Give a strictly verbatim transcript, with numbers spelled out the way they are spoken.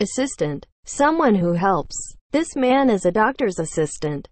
Assistant. Someone who helps. This man is a doctor's assistant.